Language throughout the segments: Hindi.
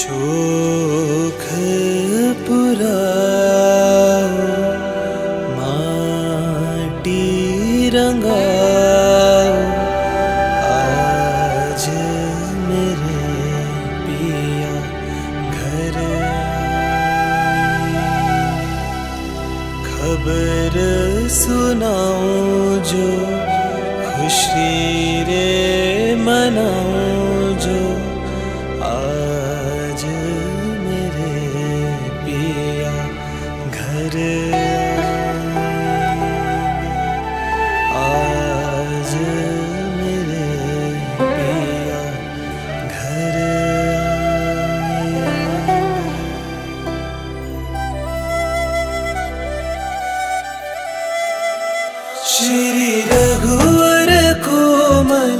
चोख पुराओ माटी रंगाओ आज मेरे पिया घर खबर सुनाओ जो खुशी रे मनाओ जो आज मेरे पिया घर आज मेरे पिया घर। श्री रघुवर कोमल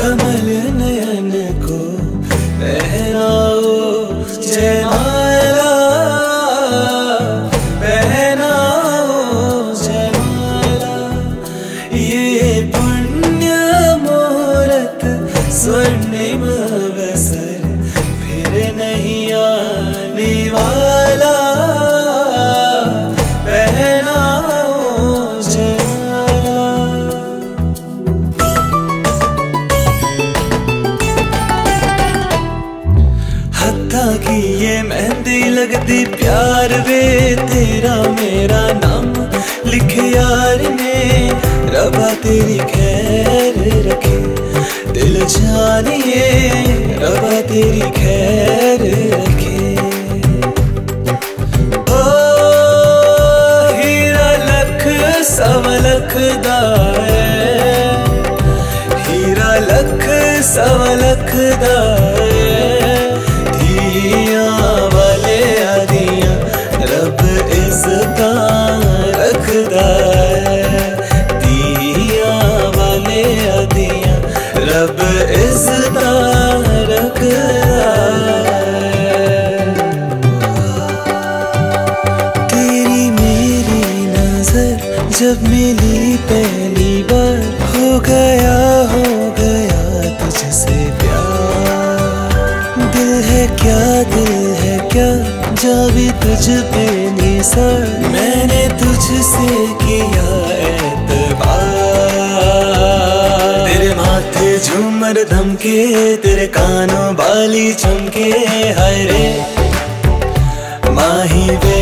कमल नयन को पहनाओ जयमाला पहनाओ जयमाला ये पुण्य मुहूर्त स्वर्णिम अवसर फिर नहीं आने वाला पहनाओ जयमाला। हत्था की ये मेहंदी लगती प्यार वे तेरा मेरा नाम लिखे यार ने रबा तेरी खैर रखे दिल जानिए रबा तेरी खैर रखे। ओ हीरा लख सवलख दाए हीरा लख सवलख दाए वाले आदिया रब इज़्ज़ता रखदा दिया वाले आदिया रब इज़्ज़ता रखदा। तेरी मेरी नजर जब मिली पहली बार हो गया तुझसे प्यार दिल है क्या जावे तुझ पे निसार मैंने तुझसे किया एतबार। तेरे माथे झूमर धमके तेरे कानों बाली चमके हाय रे माही वे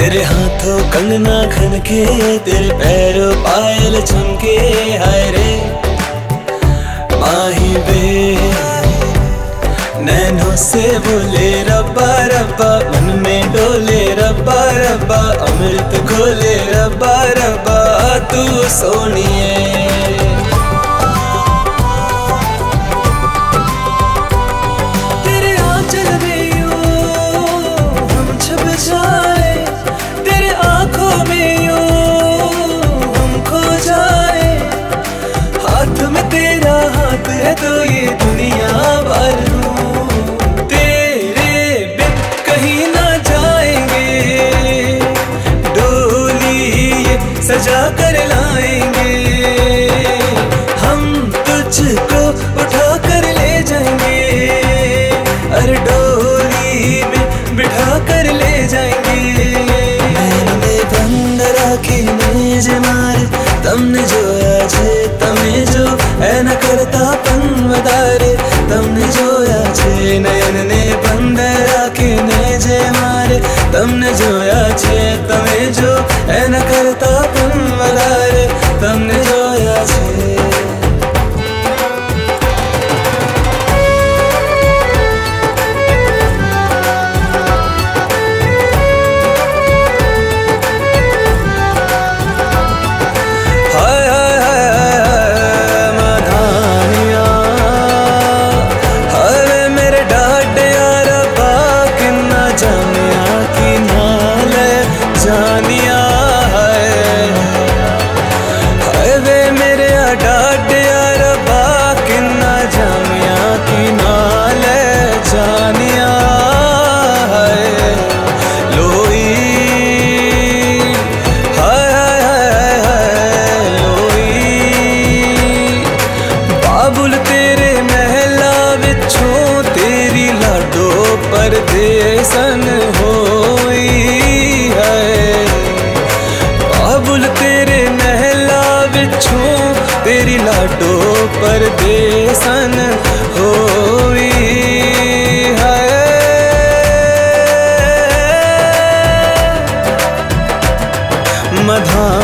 तेरे हाथों कंगना खनके तेरे पैरों पायल चमके हाय रे माही वे। नैनों से बोले रब्बा रब्बा मन में डोले रब्बा रब्बा अमृत घोले रब्बा रब्बा तू सोनिए। तेरे आंचल में यूं हम छप जाए तेरे आंखों में यूं हम खो जाए हाथ में तेरा हाथ है तो ये दुनिया भर सजा कर लाएंगे हम तुझको उठा कर ले जाएंगे अरे डोली में बिठा कर ले जाएंगे। मैंने बंद राखी मेज मारे तुमने जो आज तमें जो है न करता पन वदारे तुमने जो आज नयन ने बंद राखी मेज मारे तुमने जो आज तमें जो है न करता जानिया है तेरी लाटो परदेसन होई है। मधा